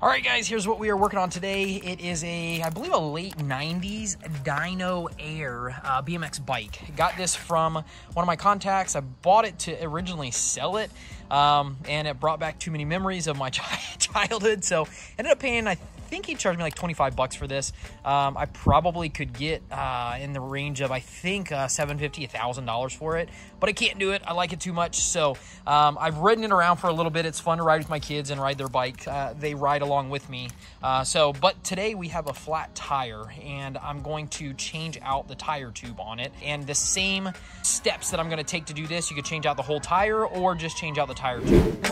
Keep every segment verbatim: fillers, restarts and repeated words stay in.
All right, guys, here's what we are working on today. It is a, I believe, a late nineties Dino Air uh, B M X bike. Got this from one of my contacts. I bought it to originally sell it, um, and it brought back too many memories of my childhood. So ended up paying, I think he charged me like twenty-five bucks for this. Um, I probably could get uh, in the range of, I think, uh, seven hundred fifty dollars, one thousand dollars for it, but I can't do it. I like it too much. So um, I've ridden it around for a little bit. It's fun to ride with my kids and ride their bike. Uh, they ride a along with me. Uh, so, but today we have a flat tire and I'm going to change out the tire tube on it. And the same steps that I'm going to take to do this, you could change out the whole tire or just change out the tire tube.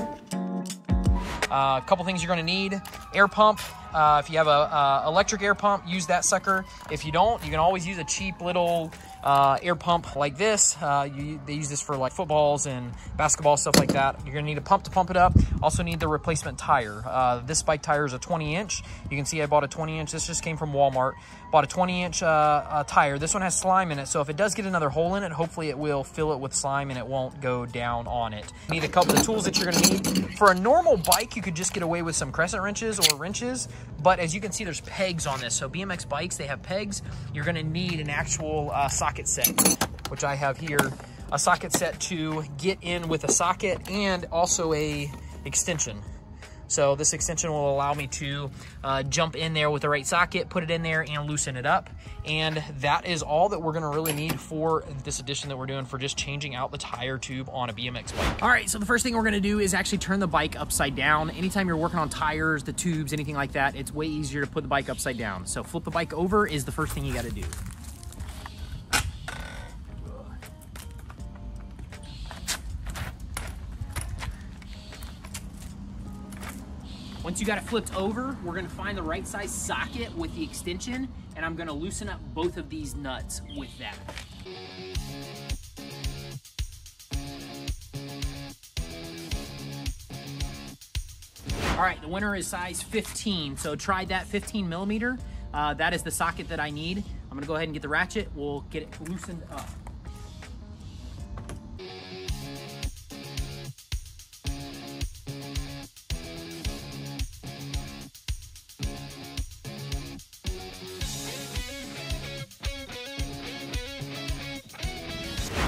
Uh, a couple things you're going to need: air pump. Uh, if you have a, a electric air pump, use that sucker. If you don't, you can always use a cheap little uh, air pump like this. Uh, you, they use this for like footballs and basketball, stuff like that. You're gonna need a pump to pump it up. Also need the replacement tire. Uh, this bike tire is a twenty inch. You can see I bought a twenty inch. This just came from Walmart. Bought a twenty inch uh, uh, tire. This one has slime in it, so if it does get another hole in it, hopefully it will fill it with slime and it won't go down on it. You need a couple of the tools that you're gonna need. For a normal bike, you could just get away with some crescent wrenches or wrenches. But as you can see, there's pegs on this. So B M X bikes, they have pegs. You're gonna need an actual uh, socket set, which I have here. A socket set to get in with a socket and also a extension. So this extension will allow me to uh, jump in there with the right socket, put it in there and loosen it up. And that is all that we're gonna really need for this edition that we're doing for just changing out the tire tube on a B M X bike. All right, so the first thing we're gonna do is actually turn the bike upside down. Anytime you're working on tires, the tubes, anything like that, it's way easier to put the bike upside down. So flip the bike over is the first thing you gotta do. Once you got it flipped over, we're gonna find the right size socket with the extension, and I'm gonna loosen up both of these nuts with that. All right, the winner is size fifteen, so try that fifteen millimeter. Uh, that is the socket that I need. I'm gonna go ahead and get the ratchet. We'll get it loosened up.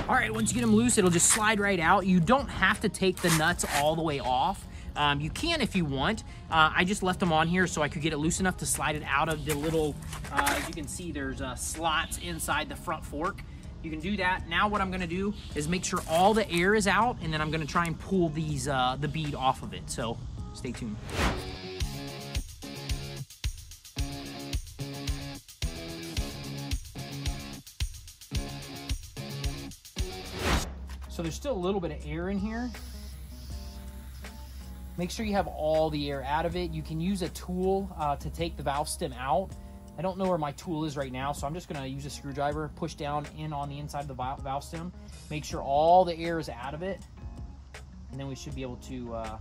All right, once you get them loose, it'll just slide right out. You don't have to take the nuts all the way off. Um, you can if you want. Uh, I just left them on here so I could get it loose enough to slide it out of the little, uh, as you can see, there's uh, slots inside the front fork. You can do that. Now what I'm gonna do is make sure all the air is out, and then I'm gonna try and pull these uh, the bead off of it, so stay tuned. So there's still a little bit of air in here. Make sure you have all the air out of it. You can use a tool uh, to take the valve stem out. I don't know where my tool is right now, so I'm just gonna use a screwdriver, push down in on the inside of the valve stem, make sure all the air is out of it, and then we should be able to uh,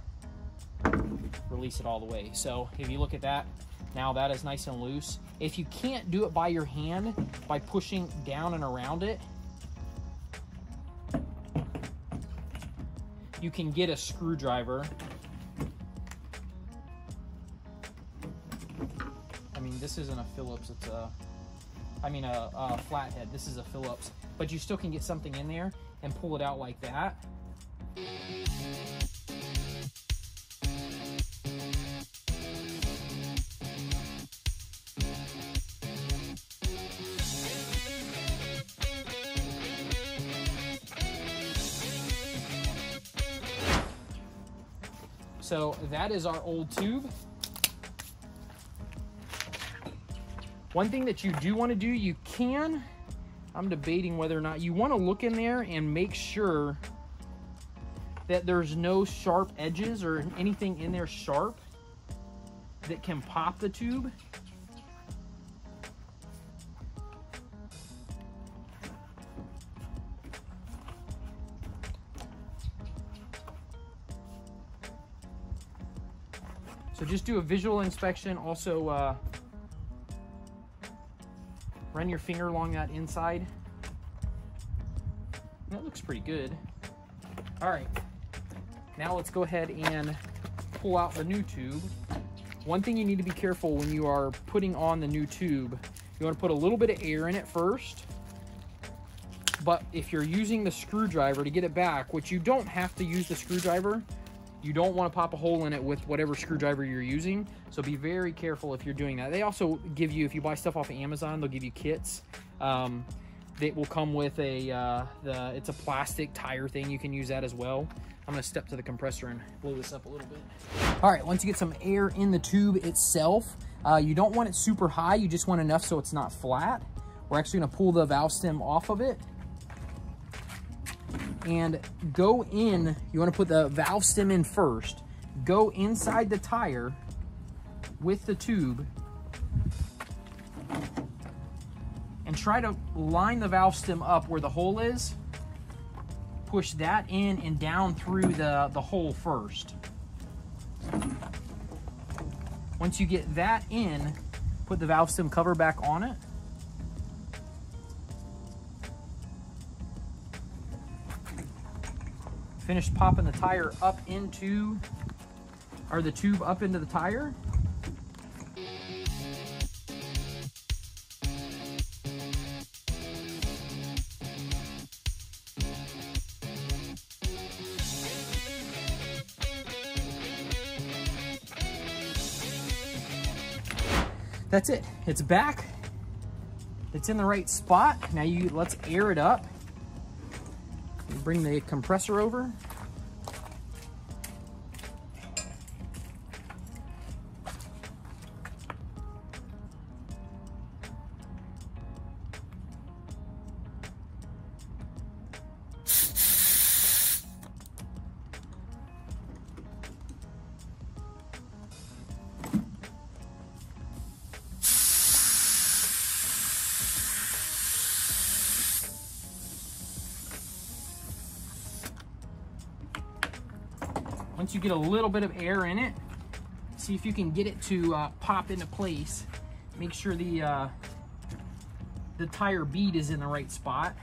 release it all the way. So if you look at that, now that is nice and loose. If you can't do it by your hand, by pushing down and around it, you can get a screwdriver. I mean, this isn't a Phillips, it's a, I mean a, a flathead. This is a Phillips, but you still can get something in there and pull it out like that. So that is our old tube. One thing that you do want to do, you can, I'm debating whether or not, you want to look in there and make sure that there's no sharp edges or anything in there sharp that can pop the tube. So just do a visual inspection. Also, uh, run your finger along that inside. That looks pretty good. All right, now let's go ahead and pull out the new tube. One thing you need to be careful when you are putting on the new tube, you want to put a little bit of air in it first. But if you're using the screwdriver to get it back, which you don't have to use the screwdriver, you don't want to pop a hole in it with whatever screwdriver you're using. So be very careful if you're doing that. They also give you, if you buy stuff off of Amazon, they'll give you kits. Um, that will come with a, uh, the, it's a plastic tire thing. You can use that as well. I'm gonna step to the compressor and blow this up a little bit. All right, once you get some air in the tube itself, uh, you don't want it super high. You just want enough so it's not flat. We're actually gonna pull the valve stem off of it. And go in, you wanna put the valve stem in first, go inside the tire with the tube and try to line the valve stem up where the hole is. Push that in and down through the, the hole first. Once you get that in, put the valve stem cover back on it. Finish popping the tire up into, or the tube up into the tire. That's it, it's back. It's in the right spot. Now you, let's air it up. Bring the compressor over. Once you get a little bit of air in it, see if you can get it to uh, pop into place. Make sure the, uh, the tire bead is in the right spot.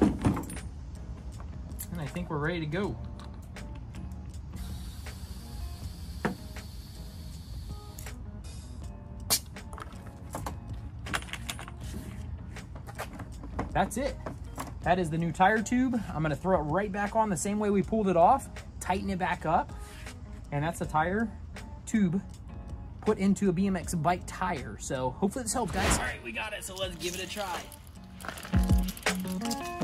And I think we're ready to go. That's it. That is the new tire tube. I'm gonna throw it right back on the same way we pulled it off, tighten it back up, and that's the tire tube put into a B M X bike tire. So hopefully this helped, guys. All right, we got it, so let's give it a try.